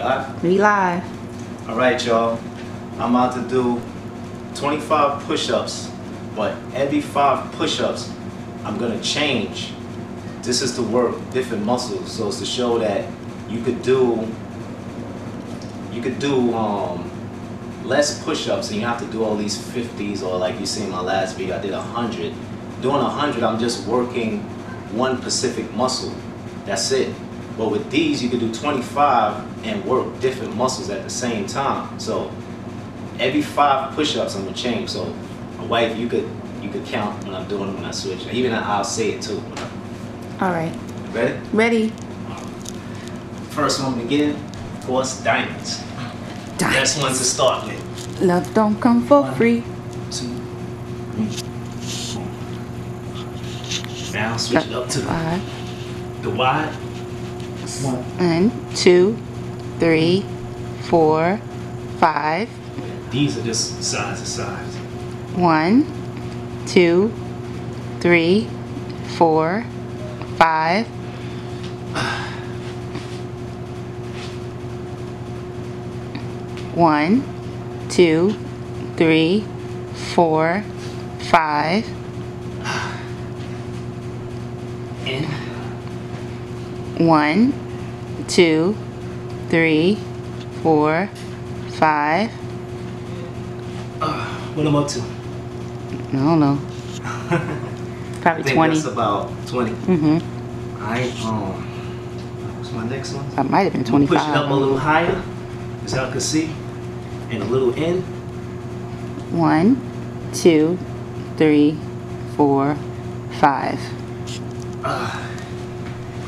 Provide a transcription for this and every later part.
live? We live. Alright y'all, I'm about to do 25 push-ups, but every 5 push-ups I'm gonna change. This is to work different muscles, so it's to show that you could do less push-ups and you don't have to do all these 50s, or like you see in my last video I did 100. Doing 100 I'm just working one specific muscle, that's it. But with these you can do 25 and work different muscles at the same time. So every 5 push-ups I'm gonna change. So my wife, you could count when I'm doing them, when I switch. Even I'll say it too. Alright. Ready? Ready. First one to begin, of course, diamonds. Diamonds. Best ones to start with. Love don't come for free. 1, 2, 3. Now switch it up to the wide. 1, 2, 3, 4, 5. These are just side to side. 1, 2, 3, 4, 5. 1, 2, 3, 4, 5. In. 1, 2, 3, 4, 5. What am I up to? I don't know. Probably I think 20. That's about 20. Mm-hmm. What's my next one? That might have been 25. Push it up a little higher, as y'all can see, and a little in. 1, 2, 3, 4, 5.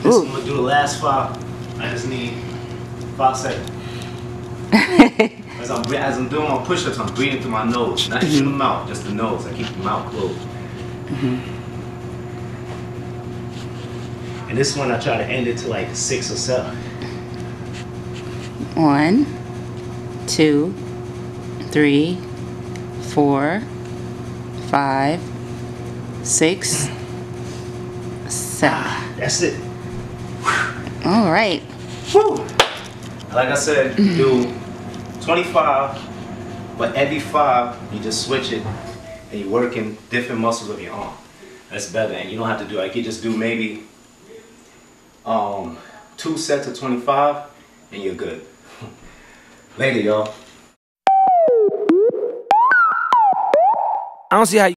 This one, I'm gonna do the last 5. I just need 5 seconds. As I'm doing my push-ups, I'm breathing through my nose. Not even the mouth, just the nose. I keep the mouth closed. And this one, I try to end it to like 6 or 7. 1, 2, 3, 4, 5, 6, 7. That's it. All right. Woo. Like I said, do 25, but every 5 you just switch it and you're working different muscles of your arm. That's better, and you don't have to do like you just do maybe 2 sets of 25 and you're good. Later y'all. I don't see how you